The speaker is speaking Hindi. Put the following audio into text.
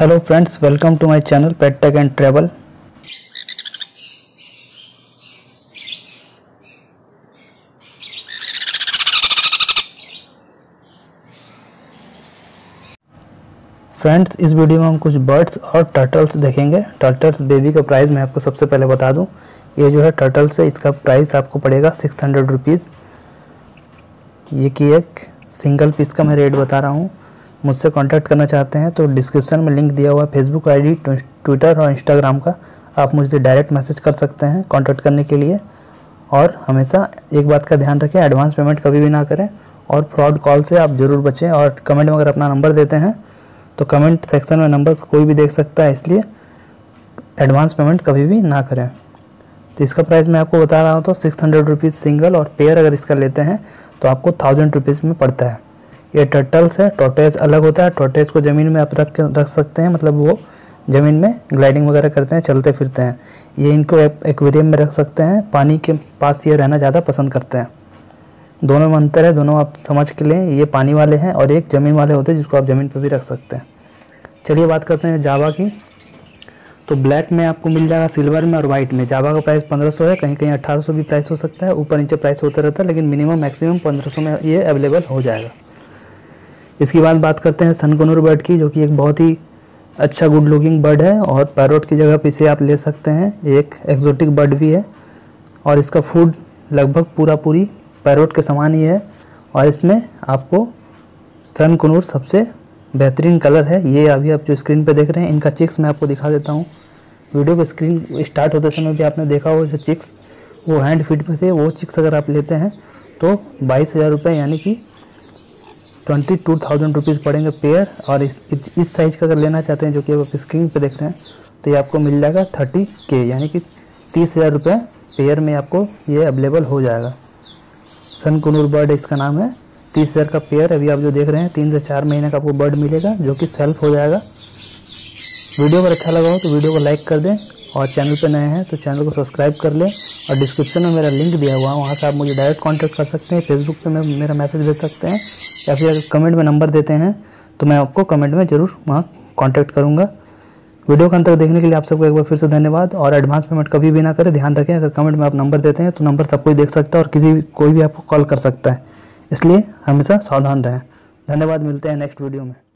Hello friends, welcome to my channel pet tech and travel. Friends, इस वीडियो में हम कुछ बर्ड्स और टर्टल्स देखेंगे। टर्टल्स बेबी का प्राइस मैं आपको सबसे पहले बता दूं, ये जो है टर्टल्स है, इसका प्राइस आपको पड़ेगा 600 रुपीज़। ये कि एक सिंगल पीस का मैं रेट बता रहा हूँ। मुझसे कांटेक्ट करना चाहते हैं तो डिस्क्रिप्शन में लिंक दिया हुआ है फेसबुक आईडी, ट्विटर और इंस्टाग्राम का। आप मुझे डायरेक्ट मैसेज कर सकते हैं कांटेक्ट करने के लिए। और हमेशा एक बात का ध्यान रखें, एडवांस पेमेंट कभी भी ना करें और फ्रॉड कॉल से आप ज़रूर बचें। और कमेंट में अगर अपना नंबर देते हैं तो कमेंट सेक्शन में नंबर कोई भी देख सकता है, इसलिए एडवांस पेमेंट कभी भी ना करें। तो इसका प्राइस मैं आपको बता रहा हूँ तो 600 रुपीज़ सिंगल, और पेयर अगर इसका लेते हैं तो आपको 1000 रुपीज़ में पड़ता है। ये टर्टल्स है। टॉर्टोइज अलग होता है। टॉर्टोइज को ज़मीन में आप रख सकते हैं, मतलब वो ज़मीन में ग्लाइडिंग वगैरह करते हैं, चलते फिरते हैं। ये इनको एक्वेरियम में रख सकते हैं, पानी के पास ये रहना ज़्यादा पसंद करते हैं। दोनों में अंतर है, दोनों आप समझ के लें। ये पानी वाले हैं और एक ज़मीन वाले होते हैं, जिसको आप ज़मीन पर भी रख सकते हैं। चलिए बात करते हैं जावा की। तो ब्लैक में आपको मिल जाएगा, सिल्वर में और वाइट में। जावा का प्राइस 1500 है, कहीं कहीं 1800 भी प्राइस हो सकता है, ऊपर नीचे प्राइस होता रहता है, लेकिन मिनिमम मैक्सिमम 1500 में ये अवेलेबल हो जाएगा। इसके बाद बात करते हैं सन कनूर बर्ड की, जो कि एक बहुत ही अच्छा गुड लुकिंग बर्ड है और पैरोट की जगह पर इसे आप ले सकते हैं। एक एक्जोटिक बर्ड भी है और इसका फूड लगभग पूरा पूरी पैरोट के समान ही है। और इसमें आपको सन कनूर सबसे बेहतरीन कलर है। ये अभी आप जो स्क्रीन पे देख रहे हैं, इनका चिक्स मैं आपको दिखा देता हूँ। वीडियो का स्क्रीन स्टार्ट होते समय भी आपने देखा हो जो चिक्स, वो हैंड फीड पे थे। वो चिक्स अगर आप लेते हैं तो 22,000 रुपये यानी कि 22,000 रुपीज़ पड़ेंगे पेयर। और इस साइज़ का अगर लेना चाहते हैं, जो कि आप स्क्रीन पर देख रहे हैं, तो ये आपको मिल जाएगा 30K यानी कि 30,000 रुपये पेयर में आपको ये अवेलेबल हो जाएगा। सन कनूर बर्ड इसका नाम है। 30,000 का पेयर अभी आप जो देख रहे हैं, 3 से 4 महीने का आपको बर्ड मिलेगा, जो कि सेल्फ हो जाएगा। वीडियो अगर अच्छा लगा हो तो वीडियो को लाइक कर दें, और चैनल पर नए हैं तो चैनल को सब्सक्राइब कर लें। और डिस्क्रिप्शन में मेरा लिंक दिया हुआ है, वहाँ से आप मुझे डायरेक्ट कांटेक्ट कर सकते हैं। फेसबुक पे मेरा मैसेज भेज सकते हैं, या फिर अगर कमेंट में नंबर देते हैं तो मैं आपको कमेंट में ज़रूर वहाँ कॉन्टैक्ट करूँगा। वीडियो का अंत तक देखने के लिए आप सबको एक बार फिर से धन्यवाद। और एडवांस पेमेंट कभी भी ना करें, ध्यान रखें। अगर कमेंट में आप नंबर देते हैं तो नंबर सब कोई देख सकता है और कोई भी आपको कॉल कर सकता है, इसलिए हमेशा सावधान रहें। धन्यवाद, मिलते हैं नेक्स्ट वीडियो में।